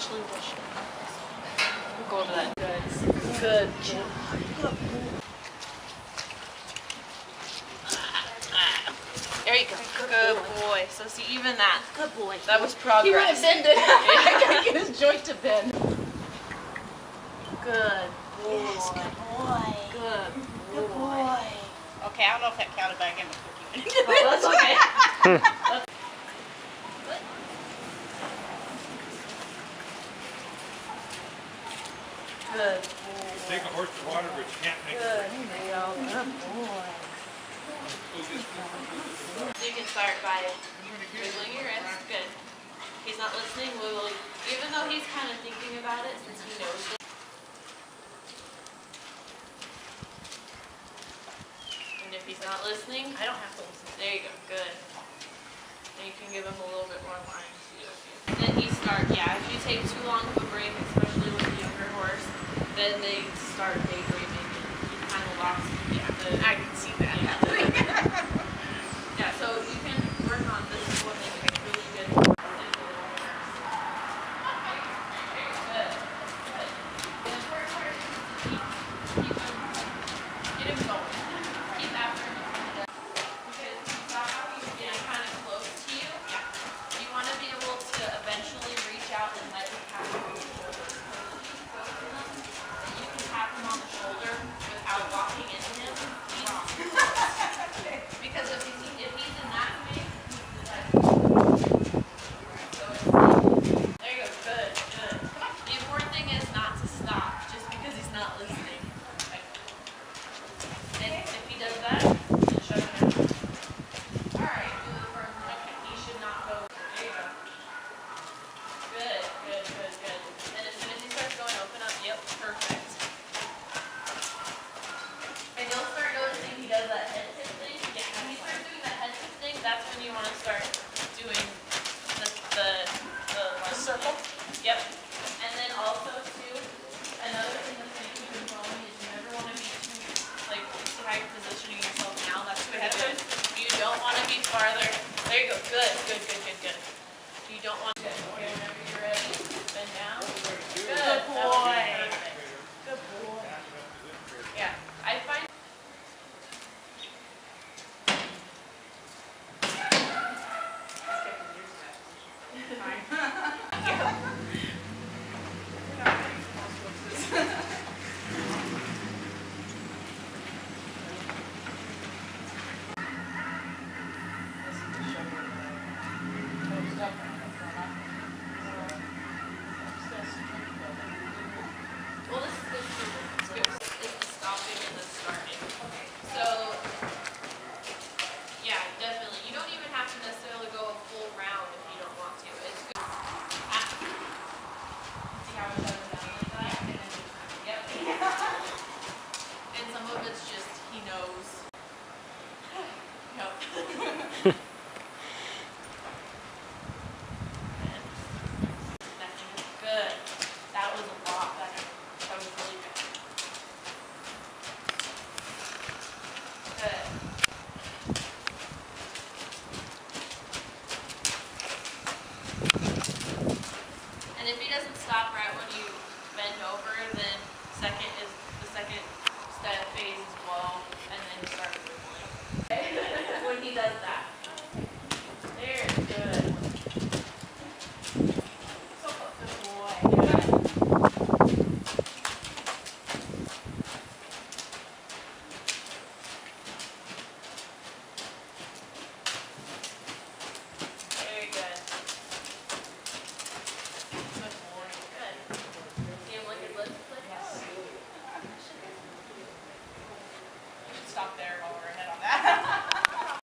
actually wish it. We'll go to that. Good job. There you go. Good boy. So see, even that. Good boy. That was progress. He would have bended. I gotta get his joint to bend. Good boy. Yes, good boy. Good boy. Okay, I don't know if that counted, but I gave him a cookie. Oh, that's okay. Good. Take a horse to water, but you can't make it. Good boy. So you can start by wiggling your wrist. Good. He's not listening. Wiggle, even though he's kind of thinking about it, since he knows it. And if he's not listening, I don't have to listen. There you go. Good. And you can give him a little bit more line. Then he starts. Yeah. If you take too long of a break, especially with a younger horse. Then they start daydreaming and he kind of lost. Yeah, I can see that. Yeah. Yeah, so you can work on this is what they make really good. Get him going. Keep after him. Because you saw how he's getting kind of close to you. Yeah. You want to be able to eventually reach out and let him have your shoulders. Walking into him, he's wrong. Because if he's in that way, he's like, there you go, good, good. The important thing is not to stop, just because he's not listening. Like, if he does that, then shut him out. Alright, do the first one. Okay, he should not go. There you go. Good, good, good, good. And as soon as he starts going, open up. Yep, perfect. That's when you want to start doing the circle. Yep. And then also too, another thing that's going to keep you going is you never want to be too like too high positioning yourself now. That's too heavy. You don't want to be farther. There you go. Good, good, good, good, good. You don't want to get okay, whenever you're ready. Bend down. Good, good boy. Good boy. Yeah. I find stop right when you bend over, then the second step phase is well, and then you start wiggling. When he does that.